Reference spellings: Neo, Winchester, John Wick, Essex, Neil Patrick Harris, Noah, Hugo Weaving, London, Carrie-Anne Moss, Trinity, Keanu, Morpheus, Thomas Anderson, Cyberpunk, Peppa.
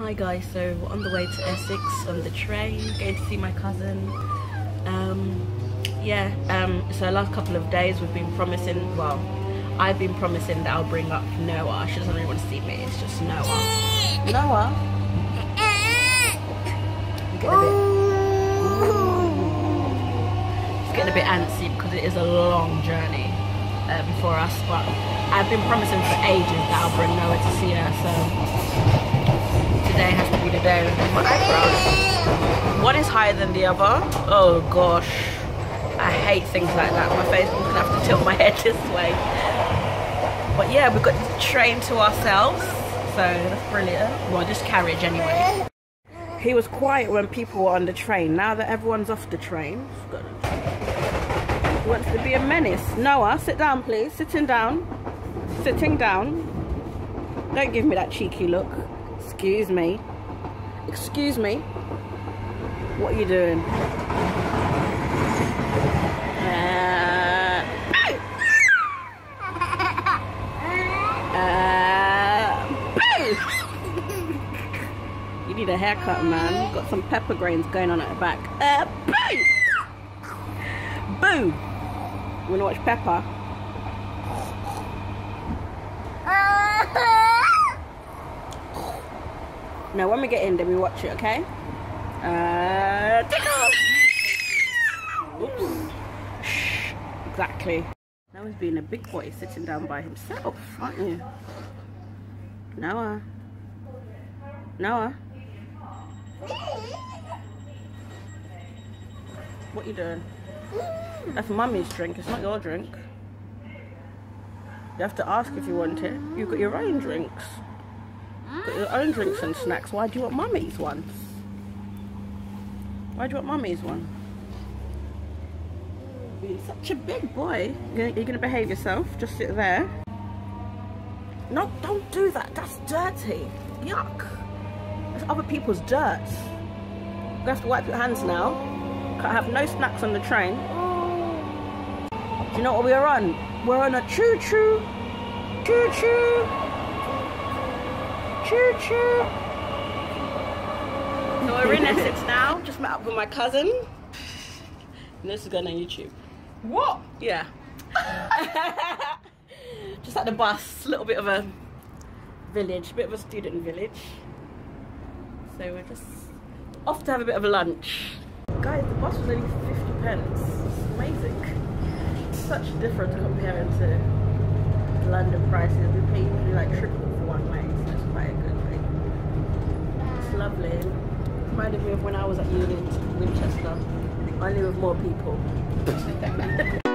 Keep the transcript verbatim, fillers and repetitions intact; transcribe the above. Hi guys, so we're on the way to Essex on the train, going to see my cousin. Um, yeah, um, so the last couple of days we've been promising, well, I've been promising that I'll bring up Noah. She doesn't really want to see me, it's just Noah. Noah? I'm getting a bit, it's getting a bit antsy because it is a long journey um, for us, but I've been promising for ages that I'll bring Noah to see her, so today has to be the day. One is higher than the other. Oh gosh, I hate things like that. My face, I'm gonna have to tilt my head this way. But yeah, we've got the train to ourselves, so that's brilliant. Well, just carriage anyway. He was quiet when people were on the train. Now that everyone's off the train, he wants to be a menace. Noah, sit down please. Sitting down. Sitting down. Don't give me that cheeky look. Excuse me. Excuse me. What are you doing? Uh, uh, you need a haircut, man. You've got some pepper grains going on at the back. Uh, boo! Boo! You wanna watch Peppa? Now when we get in, then we watch it, okay? Uh, oops. Shh, exactly. Now he's being a big boy, sitting down by himself, aren't you? Noah. Noah. What are you doing? That's mummy's drink, it's not your drink. You have to ask if you want it. You've got your own drinks. Got your own drinks and snacks. Why do you want mummy's one? Why do you want mummy's one? You're such a big boy. You're gonna, you're gonna behave yourself. Just sit there. No, don't do that. That's dirty. Yuck. That's other people's dirt. You have to wipe your hands now. Can't have no snacks on the train. Do you know what we're on? We're on a choo-choo. Choo-choo. Choo choo. So we're in Essex now. Just met up with my cousin. And this is going on YouTube. What? Yeah. Just at the bus, little bit of a village, bit of a student village. So we're just off to have a bit of a lunch. Guys, the bus was only fifty pence. It's amazing. It's such a difference comparing to London prices. We pay usually like triple. Lovely. Reminded me of when I was at uni in Winchester, only with more people.